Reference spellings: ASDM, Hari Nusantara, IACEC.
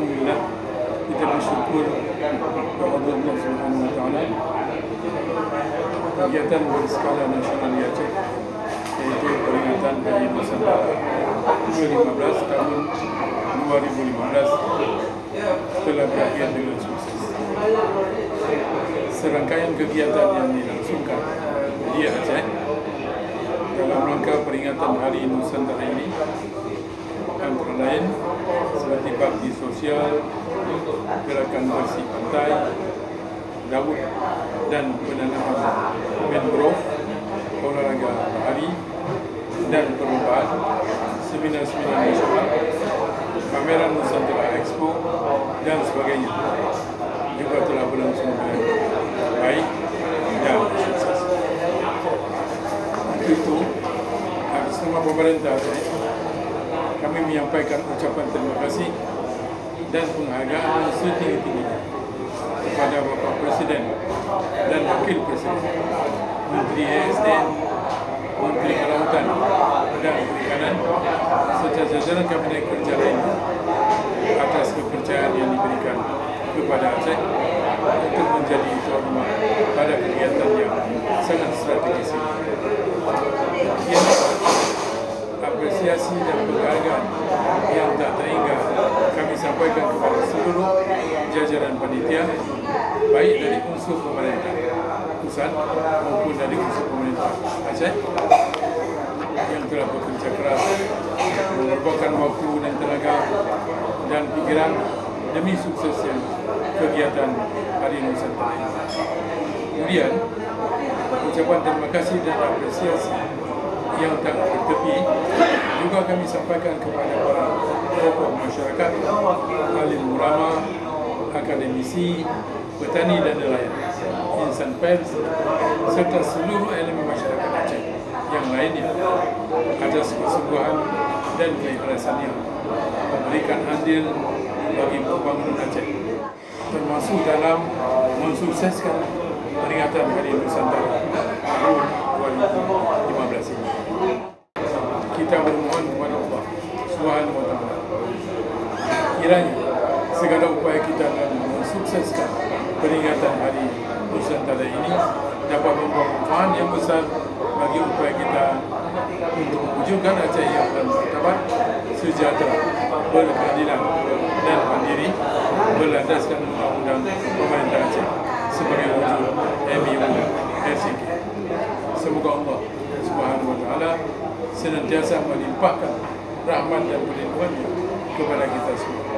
alhamdulillah kita bersyukur kepada Allah Subhanahu wa Ta'ala. Kegiatan berskala nasional IACEC yaitu peringatan Hari Nusantara 2015 tahun 2015 telah berakhir dengan sukses. Serangkaian kegiatan yang dilangsungkan di IACEC dalam rangka peringatan Hari Nusantara ini antara lain seperti bakti sosial, gerakan bersih pantai, laut dan penanaman mangrove, olahraga lari dan perlombaan, seminar-seminar nasional, pameran Nusantara Expo dan sebagainya juga telah berlangsung dengan baik dan sukses. Untuk itu, atas nama pemerintah kami menyampaikan ucapan terima kasih dan penghargaan setinggi-tingginya kepada Bapak Presiden dan Wakil Presiden, Menteri ASDM, Menteri Kelautan dan Perikanan serta jajaran Kabinet Kerja lainnya atas kepercayaan yang diberikan kepada Aceh untuk menjadi tuan rumah pada kegiatan yang sangat strategis. Apresiasi dan penghargaan yang tak terhingga kami sampaikan kepada seluruh jajaran panitia, baik dari unsur pemerintah pusat maupun dari unsur pemerintah Aceh yang telah bekerja keras, mengorbankan waktu dan tenaga dan pikiran demi suksesnya kegiatan Hari Nusantara. Kemudian, ucapan terima kasih dan apresiasi yang tak bertepi juga kami sampaikan kepada para tokoh masyarakat, alim ulama, akademisi, petani dan nelayan, insan pers serta seluruh elemen masyarakat Aceh yang lainnya atas kesungguhan dan keikhlasannya memberikan andil bagi pembangunan Aceh, termasuk dalam mensukseskan peringatan Hari Nusantara tahun 2015 ini. Kita bermohon kepada Allah Subhanahu wa Ta'ala kiranya segala upaya kita dalam mensukseskan peringatan Hari Nusantara ini dapat membawa manfaat yang besar bagi upaya kita untuk mewujudkan Aceh yang bermartabat, sejahtera, berkeadilan dan mandiri berlandaskan undang-undang pemerintah Aceh sebagai wujud MUSIK. Semoga Allah Subhanahu wa Ta'ala senantiasa melimpahkan rahmat dan perlindungannya kepada kita semua.